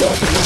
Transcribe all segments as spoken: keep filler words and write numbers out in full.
Yes, yes.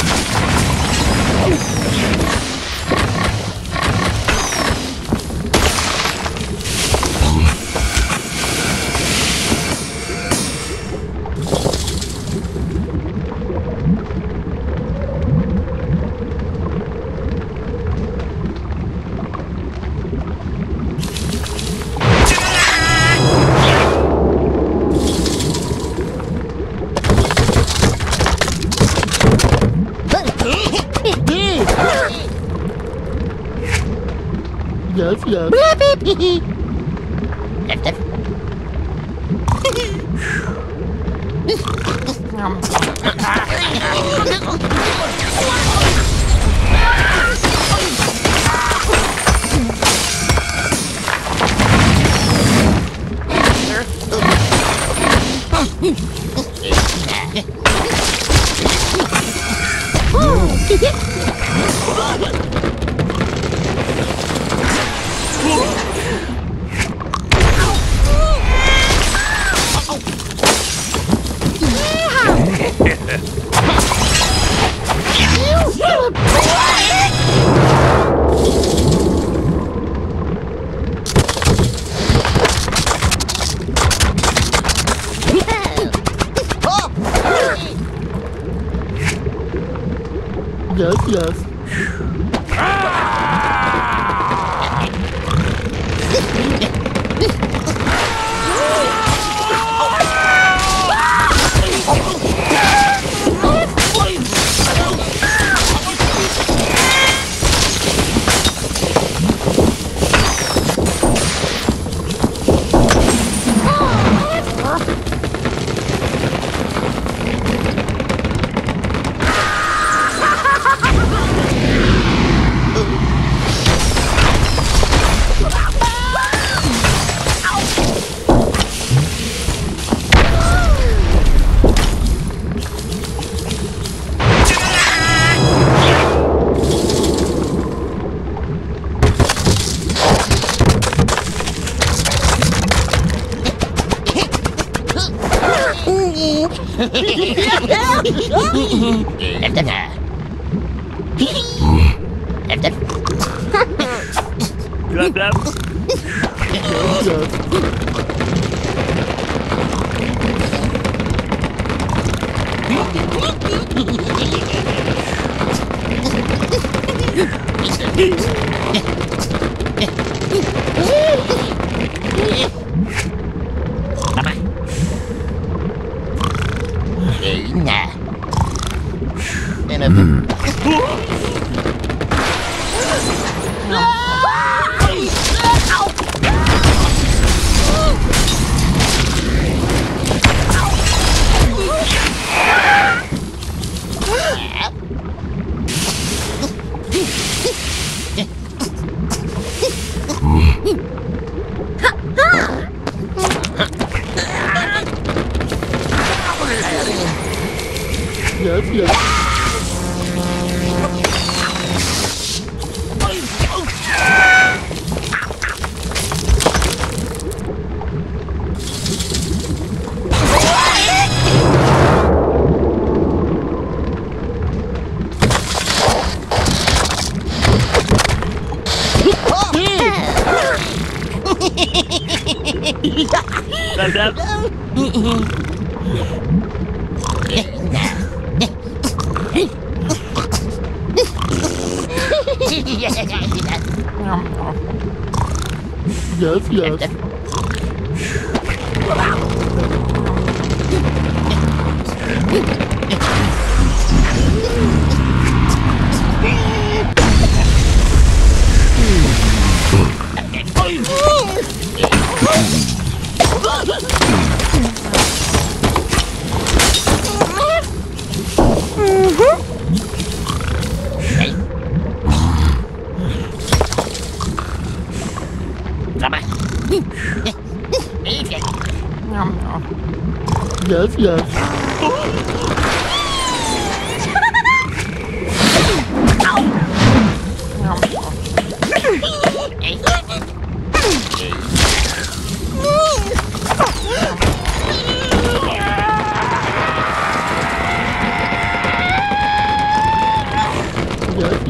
Yes, yes.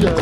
No!